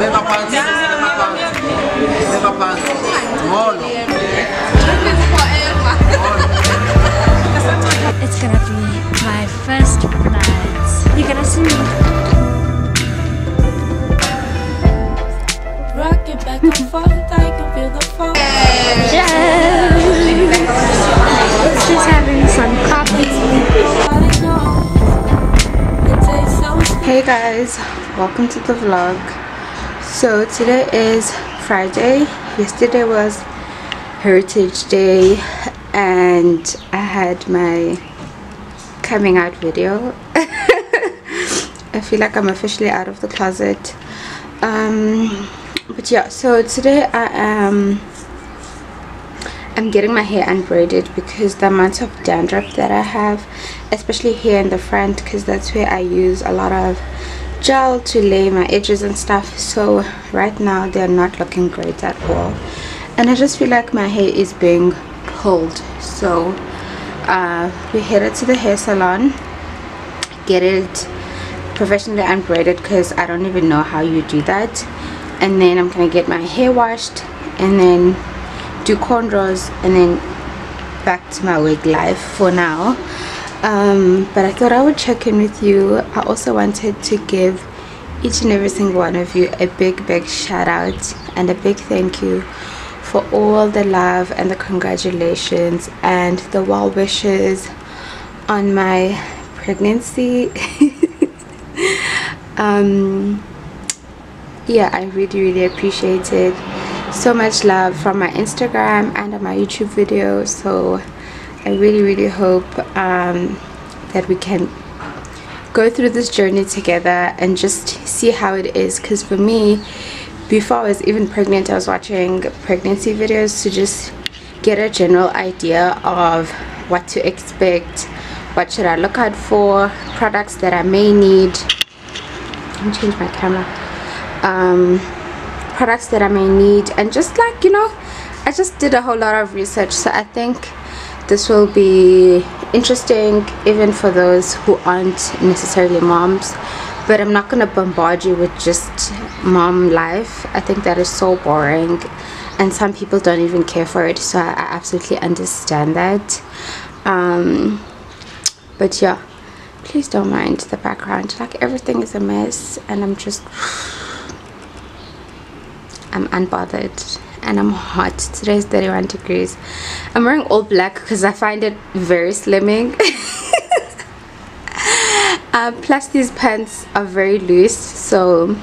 Beba pansi. Beba pansi. Molo. It's gonna be my first night. You're gonna see me. Rock it back and forth, I can feel the fall. Yeah. It's just having some coffee. Hey guys, welcome to the vlog. So today is Friday. Yesterday was Heritage Day and I had my coming out video. I feel like I'm officially out of the closet, but yeah, so today I'm getting my hair unbraided because the amount of dandruff that I have, especially here in the front, because that's where I use a lot of gel to lay my edges and stuff. So right now they're not looking great at all, and I just feel like my hair is being pulled. So we headed to the hair salon, get it professionally unbraided because I don't even know how you do that, and then I'm gonna get my hair washed and then do cornrows and then back to my wig life for now. But I thought I would check in with you. I also wanted to give each and every single one of you a big shout out and a big thank you for all the love and the congratulations and the well wishes on my pregnancy. Yeah, I really appreciate it. So much love from my Instagram and on my YouTube video. So I really hope that we can go through this journey together and just see how it is, because for me, before I was even pregnant, I was watching pregnancy videos to just get a general idea of what to expect, what should I look out for, products that I may need. Let me change my camera. Products that I may need, and just, like, you know, I just did a whole lot of research. So I think this will be interesting even for those who aren't necessarily moms. But I'm not gonna bombard you with just mom life. I think that is so boring and some people don't even care for it, so I absolutely understand that. But yeah, please don't mind the background. Like, everything is a mess and I'm just I'm unbothered and I'm hot. Today is 31 degrees. I'm wearing all black because I find it very slimming. Plus these pants are very loose, so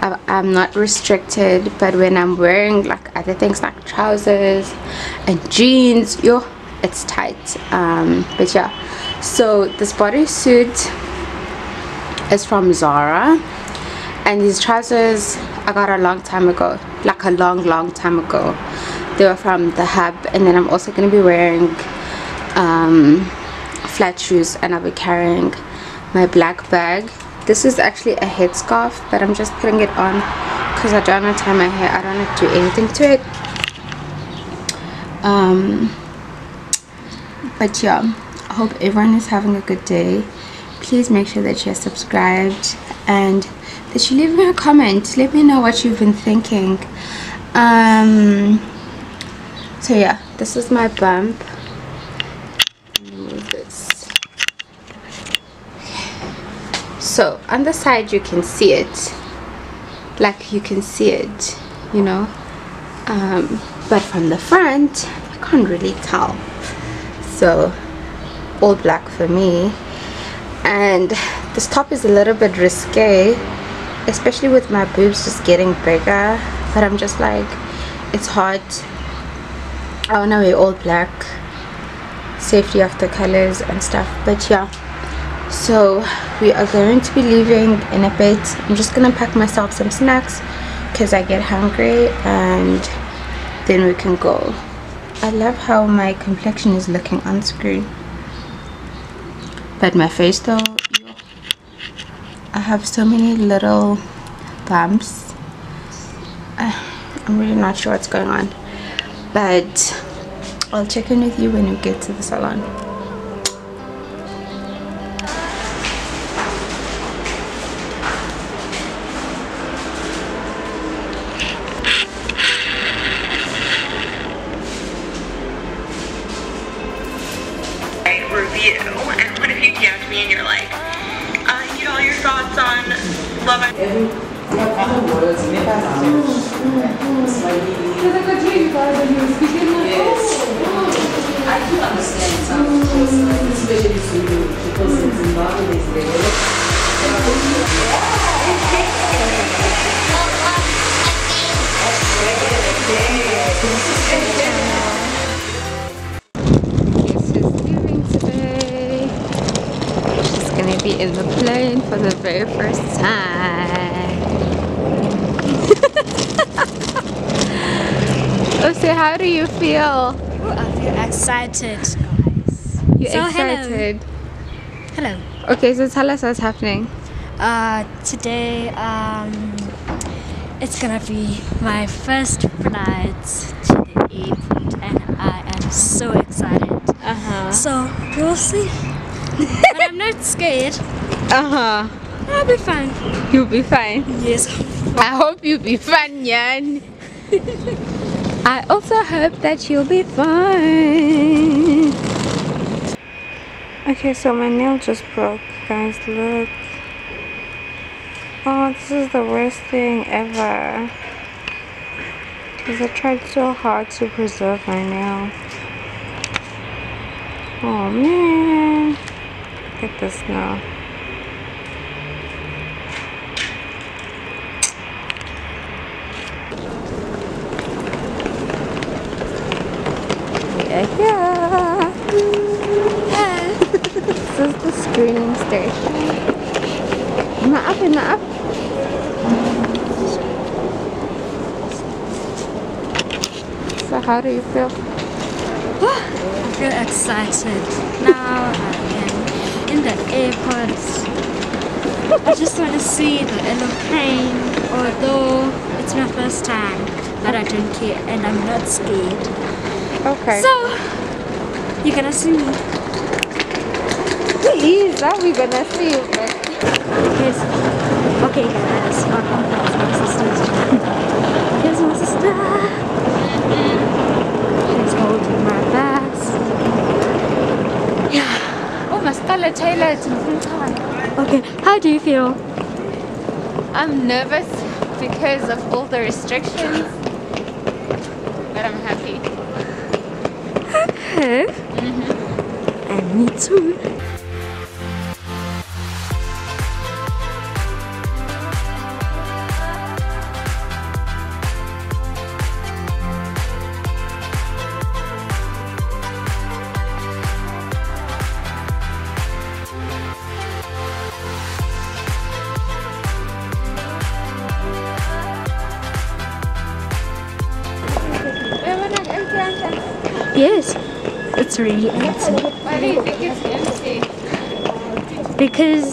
I'm not restricted. But when I'm wearing like other things like trousers and jeans, yo, it's tight. But yeah, so this bodysuit is from Zara. And these trousers I got a long time ago, like a long time ago. They were from the Hub. And then I'm also going to be wearing flat shoes, and I'll be carrying my black bag. This is actually a headscarf, but I'm just putting it on because I don't want to tie my hair. I don't want to do anything to it. But yeah, I hope everyone is having a good day. Please make sure that you're subscribed and that you leave me a comment. Let me know what you've been thinking. So yeah, this is my bump. Let me move this. So on the side you can see it, like you can see it, you know, but from the front I can't really tell. So all black for me. And this top is a little bit risque, especially with my boobs just getting bigger, but I'm just like, it's hot. I wanna wear all black, safety of the colors and stuff. But yeah, so we are going to be leaving in a bit. I'm just gonna pack myself some snacks because I get hungry, and then we can go. I love how my complexion is looking on screen, but my face though, I have so many little bumps. I'm really not sure what's going on, but I'll check in with you when we get to the salon. to me and you're like, you know, your thoughts on love. I do understand some, especially to you, because it's Zimbabwe is there. Guess who's leaving today? She's gonna be in the plane for the very first time. Ose, how do you feel? Excited, guys. You're so excited. Hello. Okay, so tell us what's happening. Today, it's gonna be my first flight to the airport, and I am so excited. So we'll see. But I'm not scared. I'll be fine. You'll be fine. Yes. I hope you'll be fine, Yan. I also hope that you'll be fine. Okay, so my nail just broke, guys. Look. Oh, this is the worst thing ever. Because I tried so hard to preserve my nail. Oh, man. Look at this now. Yeah. This is the screening station. Not up. So how do you feel? I feel excited. Now I am in the airport. I just want to see the airplane, although it's my first time, but I don't care and I'm not scared. Okay. So you're gonna see me. Please, now we're gonna see you. Yes. Okay, guys. Welcome to my sister's channel. Here's my sister. She's holding my bags. Yeah. Oh, my Scarlet Taylor is in full time. Okay, how do you feel? I'm nervous because of all the restrictions, but I'm happy. Okay. Me too. Yes. It's really empty. Why do you think it's empty? Because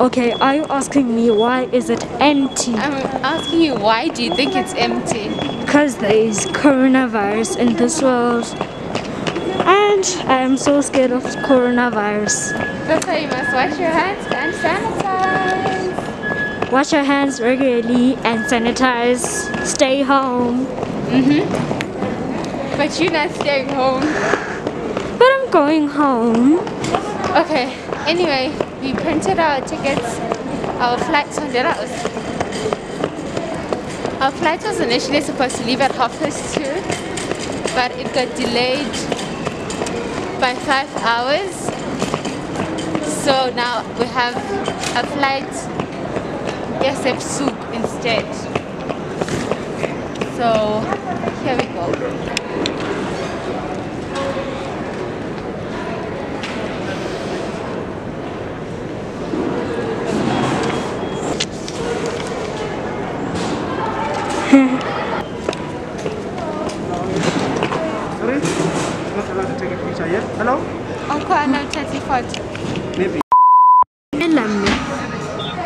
okay, are you asking me why is it empty? I'm asking you, why do you think it's empty? Because there is coronavirus in this world, and I am so scared of coronavirus. That's why you must wash your hands and sanitize. Wash your hands regularly and sanitize. Stay home. But you're not staying home. But I'm going home. Okay, anyway, we printed our tickets. Our flight was initially supposed to leave at 2:30, but it got delayed by 5 hours. So now we have a flight SF Souk instead. So here we go. Maybe.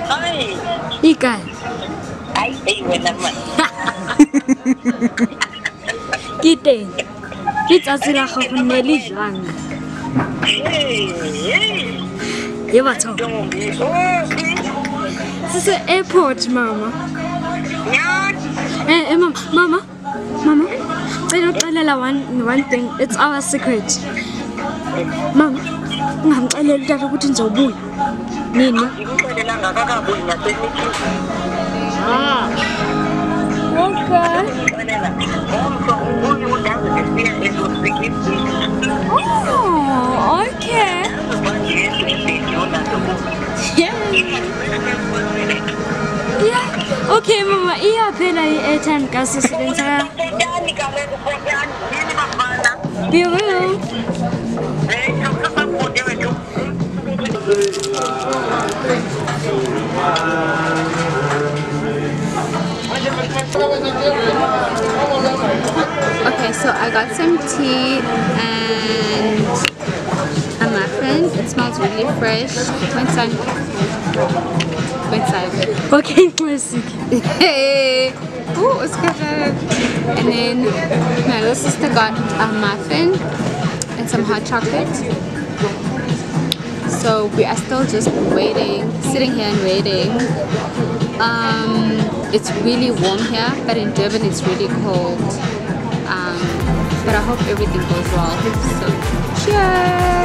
Hi. You guys. I stay with them. Kitty. It's a sila ko ng nelilang. Yewa to. This is an airport, Mama. Mama. I don't tell anyone one thing. It's our secret. Mama, ngamxelela utata ukuthi nizobuya. Nini? Ngikuxelela ngakakabuyi ngasemithi. Ah. Okay. Oh, okay. Yeah. Yeah. Okay, Mama. Iya phela i-airtime kasisebenzisa. Okay, so I got some tea and a muffin. It smells really fresh. Go inside. Go inside. Okay, music. Hey. Ooh, it's good. And then my little sister got a muffin and some hot chocolate. So we are still just waiting, sitting here and waiting. It's really warm here, but in Durban it's really cold. But I hope everything goes well. So cheers!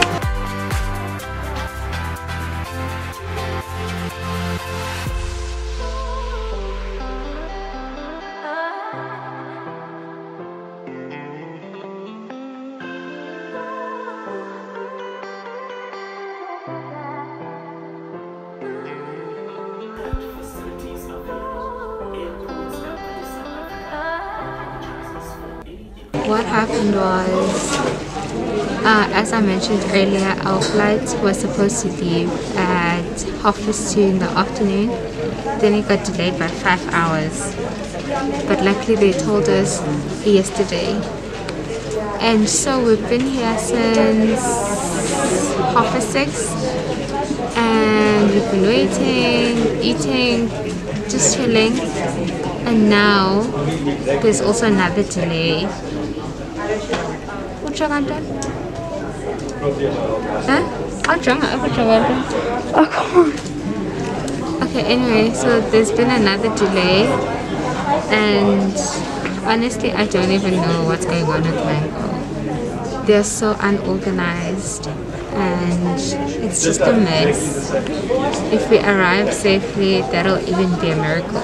What happened was, as I mentioned earlier, our flight was supposed to leave at 2:30 in the afternoon. Then it got delayed by 5 hours. But luckily they told us yesterday. And so we've been here since 6:30. And we've been waiting, eating, just chilling. And now there's also another delay. What drug under? Huh? What drug under? Oh, come on. Okay, anyway, so there's been another delay. And honestly, I don't even know what's going on with Mango. They're so unorganized. And it's just a mess. If we arrive safely, that'll even be a miracle.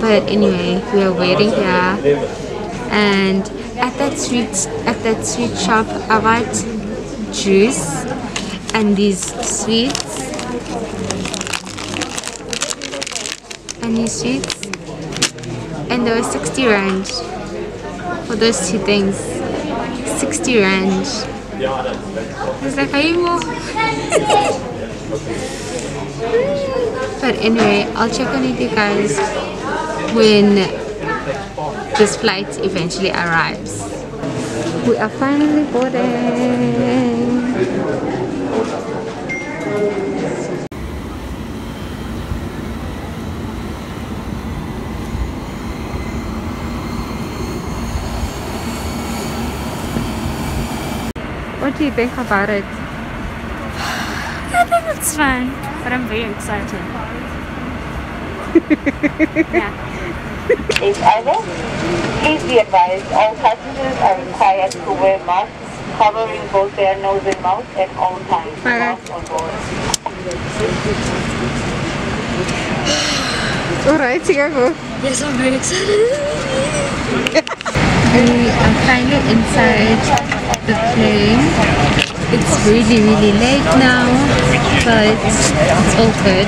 But anyway, we are waiting here. And at that sweet shop, I bought juice and these sweets, and there was 60 rand for those two things. 60 rand. But anyway, I'll check on with you guys when this flight eventually arrives. We are finally boarding. What do you think about it? I think it's fun, but I'm very excited. Yeah. Is over. Please be advised, all passengers are required to wear masks covering both their nose and mouth at all times. Alright, Chicago. Yes, I'm very excited. We are finally inside the plane. It's really, really late now, but it's all good.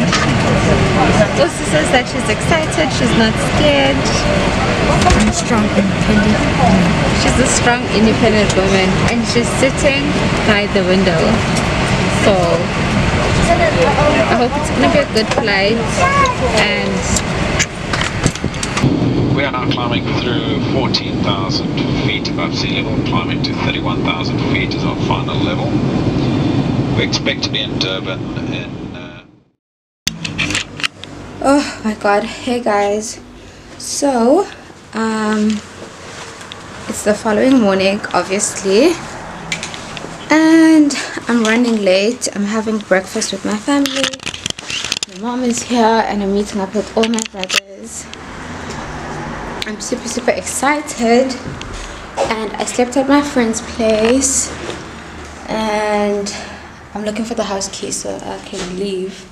Also says that she's excited, she's not scared. I'm strong, independent. She's a strong, independent woman, and she's sitting by the window. So I hope it's gonna be a good flight. And we are now climbing through 14,000 feet above sea level, climbing to 31,000 feet is our final level. We expect to be in Durban in oh my god. Hey guys, so it's the following morning obviously, and I'm running late. I'm having breakfast with my family. My mom is here and I'm meeting up with all my brothers. I'm super excited, and I slept at my friend's place and I'm looking for the house key so I can leave.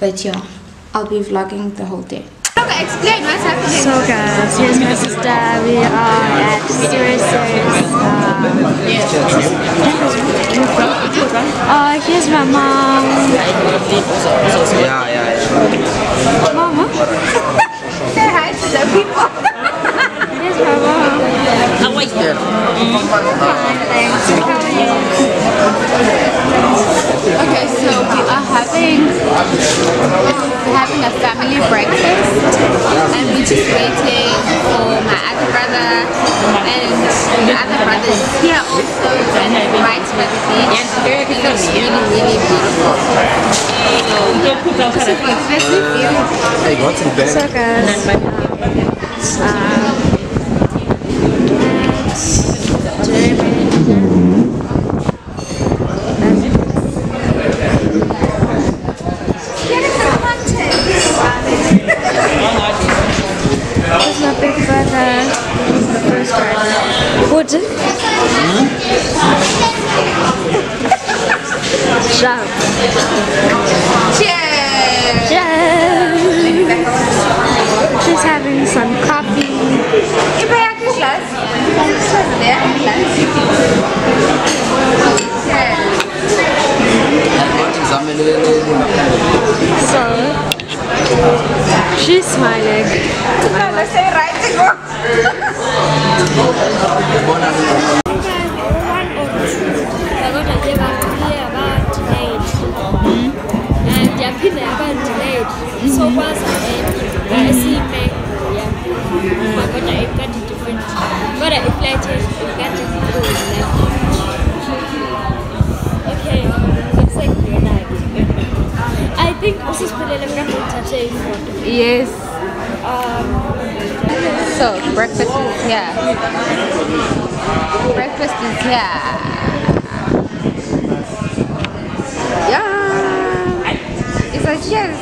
But yeah, I'll be vlogging the whole day. Explain what's happening. So guys, here's my sister. We are at Sirius. Here's my mom. Yeah. Mama? Say hi to the people. Here's my mom. How are you? Okay, so we are having a family breakfast, and we're just waiting for my other brother, and the other brother is here also, and right by the beach. It looks really, really beautiful. So this is my first review. So guys, she's having some coffee. So she's smiling. So fast, I see my God, I got it different. But I got it okay, it's like night. I think this is pretty much yes. So breakfast is here. Breakfast is here. Yeah. It's like yes.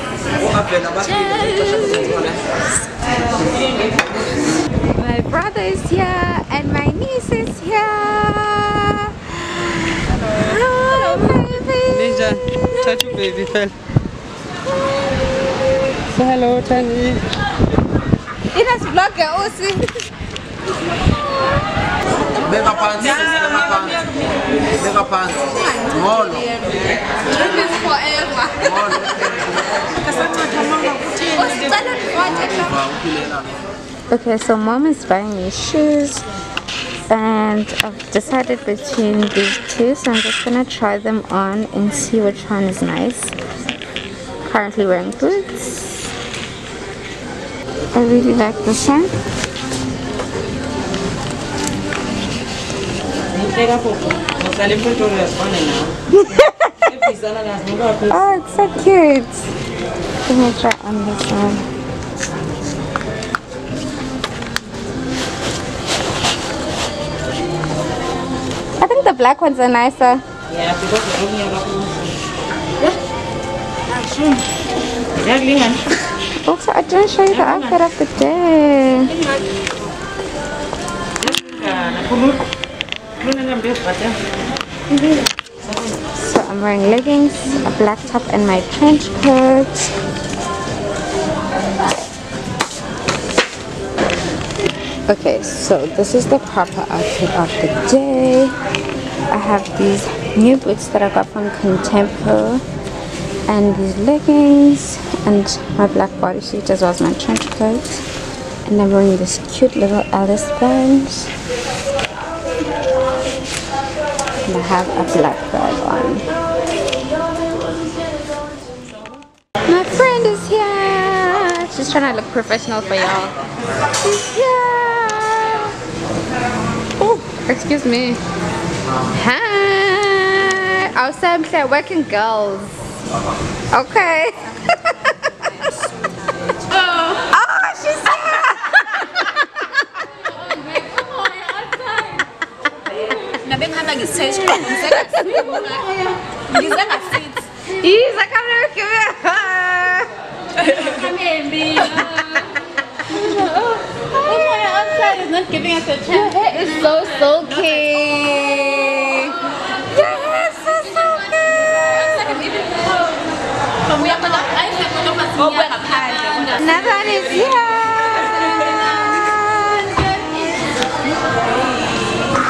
My brother is here and my niece is here. Hello, baby. Ninja, touch your baby fell. Say hello, Tani. It has blocked your okay, so mom is buying me shoes and I've decided between these two, so I'm just gonna try them on and see which one is nice. Currently wearing boots. I really like this one. Oh, it's so cute. Let me try on this one. The black ones are nicer. Yeah, because the only yeah. Also, I didn't show you the outfit of the day. So I'm wearing leggings, a black top, and my trench coat. Okay, so this is the proper outfit of the day. I have these new boots that I got from Contempo and these leggings and my black bodysuit as well as my trench coat, and I'm wearing this cute little Alice band and I have a black bag on. My friend is here! She's trying to look professional for y'all. She's here! Oh, excuse me. Hi! Also, I'm saying working girls. Okay. Oh, oh she's not giving us a chance. Your hair is so silky. Another one is here.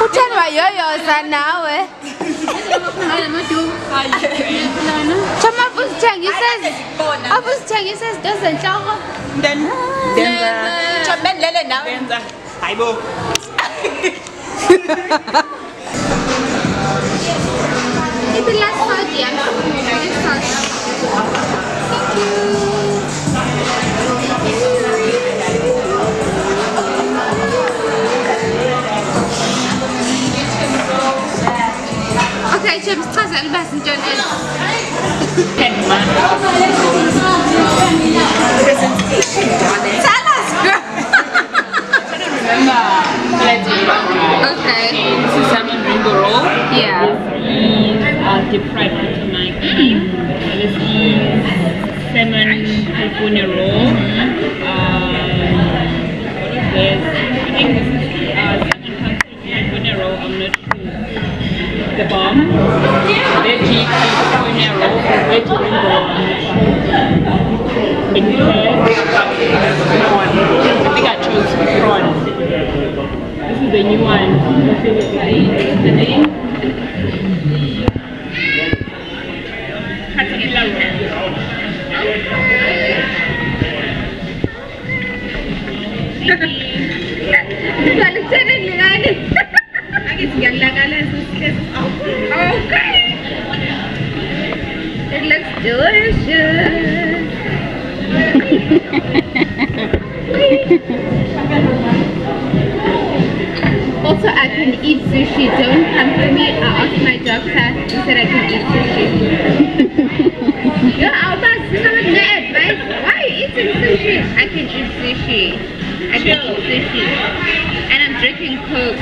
Utanwa yoyo sanawe. Chama Changi says doesn't shower. Then Lele now. It's the last part, yeah. Thank you. Okay, James, try and best enjoy it. Tell us, girl. I don't remember. Okay. It's a salmon mango roll. Yeah. The fried tomatoes. This is salmon Cubana roll. What is this? I think this is salmon Cubana roll. I'm not the bomb, veggie, I think I chose prawns. This is the new one. The name? I guess okay. It looks delicious. Also, I can eat sushi. Don't come for me. I asked my doctor. He said I can eat sushi. You're out of advice. Why are you eating sushi? I can eat sushi. I can eat sushi. And I'm drinking Coke.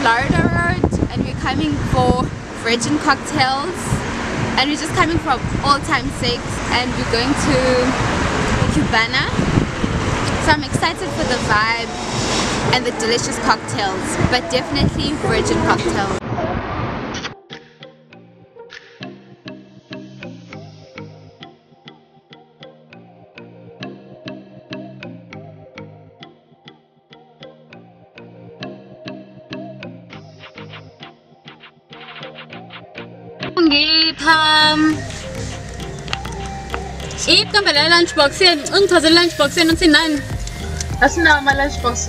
Florida Road, and we're coming for virgin cocktails, and we're just coming for all time's sake, and we're going to Cubana. So I'm excited for the vibe and the delicious cocktails, but definitely virgin cocktails. Eat come lunchbox in lunchbox and say none. That's now my lunchbox.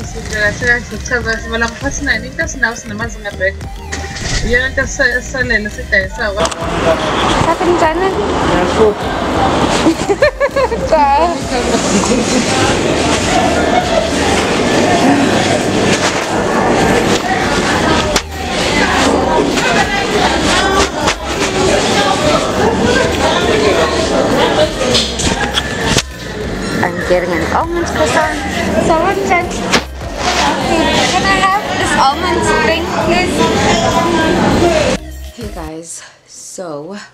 I'm getting an almond croissant. Someone said, can I have this almond thing, please? Hey guys, so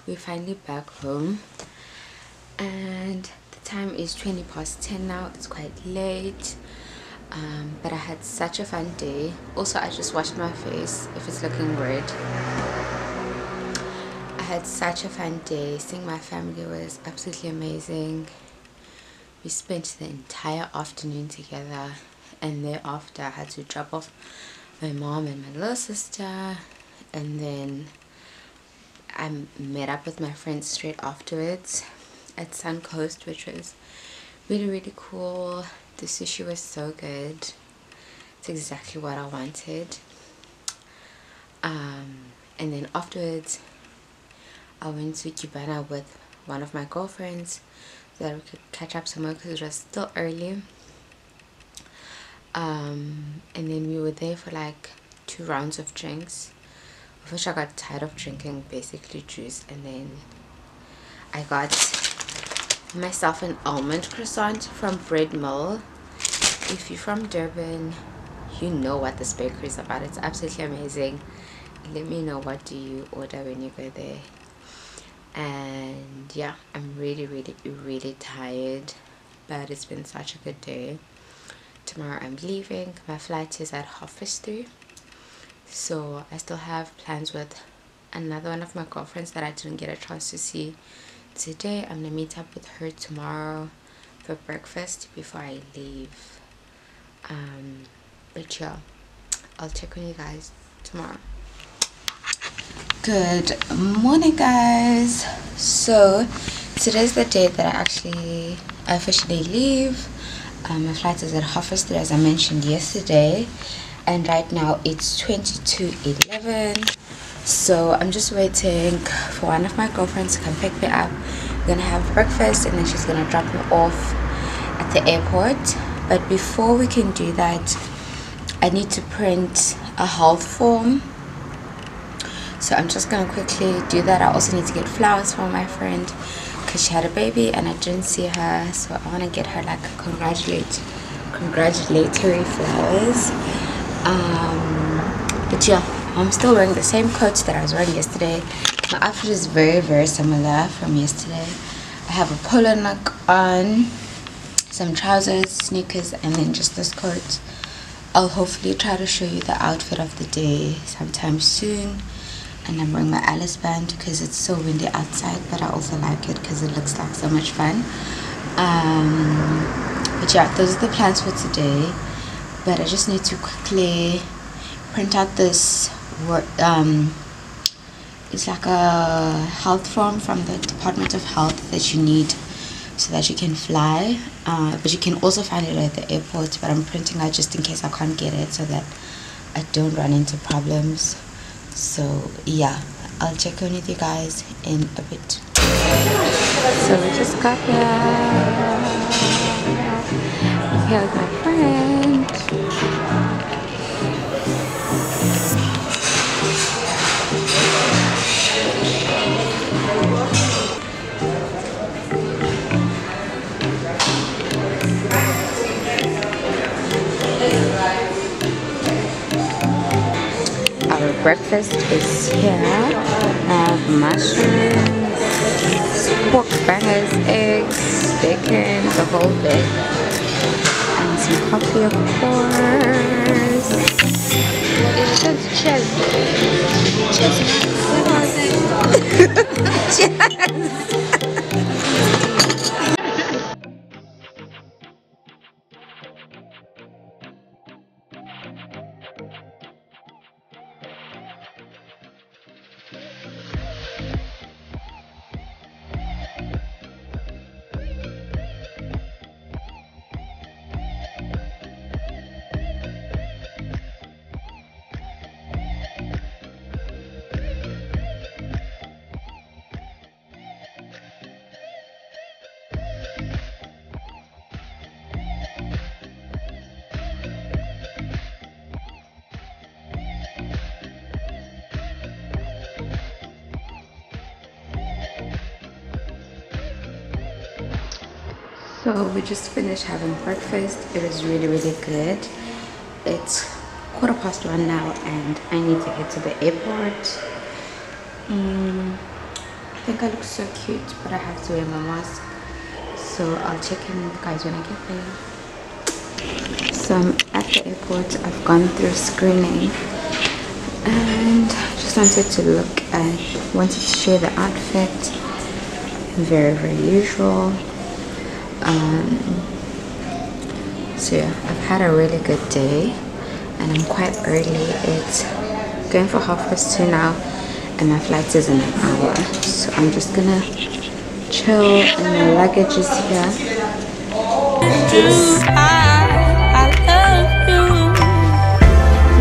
we're finally back home, and the time is 20 past 10 now. It's quite late, but I had such a fun day. Also, I just washed my face, if it's looking red. I had such a fun day. Seeing my family was absolutely amazing. We spent the entire afternoon together, and thereafter I had to drop off my mom and my little sister, and then I met up with my friends straight afterwards at Suncoast, which was really, really cool. The sushi was so good. It's exactly what I wanted. And then afterwards, I went to Cubana with one of my girlfriends so that we could catch up some more because it was still early. And then we were there for like 2 rounds of drinks, of which I got tired of drinking basically juice, and then I got myself an almond croissant from Bread Mill. If you're from Durban, you know what this bakery is about. It's absolutely amazing. Let me know what do you order when you go there. And yeah, I'm really, really, really tired, but it's been such a good day. Tomorrow I'm leaving. My flight is at 3:30, so I still have plans with another one of my girlfriends that I didn't get a chance to see today. I'm gonna meet up with her tomorrow for breakfast before I leave. But yeah, I'll check on you guys tomorrow. Good morning, guys. So today's the day that I actually officially leave. My flight is at 3:30, as I mentioned yesterday, and right now it's 11:22. So I'm just waiting for one of my girlfriends to come pick me up. We're gonna have breakfast and then she's gonna drop me off at the airport. But before we can do that, I need to print a health form, so I'm just gonna quickly do that. I also need to get flowers for my friend because she had a baby and I didn't see her, so I want to get her like congratulatory flowers. But yeah, I'm still wearing the same coat that I was wearing yesterday. My outfit is very, very similar from yesterday. I have a polo neck on, some trousers, sneakers, and then just this coat. I'll hopefully try to show you the outfit of the day sometime soon. And I'm wearing my Alice band because it's so windy outside, but I also like it because it looks like so much fun. But yeah, those are the plans for today. But I just need to quickly print out this work. It's like a health form from the Department of Health that you need so that you can fly. But you can also find it at the airport, but I'm printing out just in case I can't get it so that I don't run into problems. So yeah, I'll check in with you guys in a bit. So we just got here. I'm here with my friend. Breakfast is here. I have mushrooms, pork bangers, eggs, bacon, the whole bit, and some coffee, of course. It says cheers. Cheers. Cheers. So we just finished having breakfast. It was really, really good. It's 1:15 now and I need to head to the airport. I think I look so cute, but I have to wear my mask. So I'll check in with you guys when I get there. So I'm at the airport. I've gone through screening and just wanted to look and wanted to share the outfit. Very, very usual. So yeah, I've had a really good day and I'm quite early. It's going for 2:30 now and my flight is in an hour, so I'm just gonna chill and my luggage is here. I love you.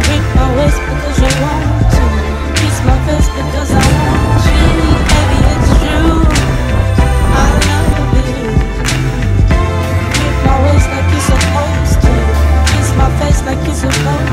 Break my waist because you want to. Kiss my face because I want you. Baby, it's true. I love you. Break my waist like you're supposed to. Kiss my face like you're supposed to.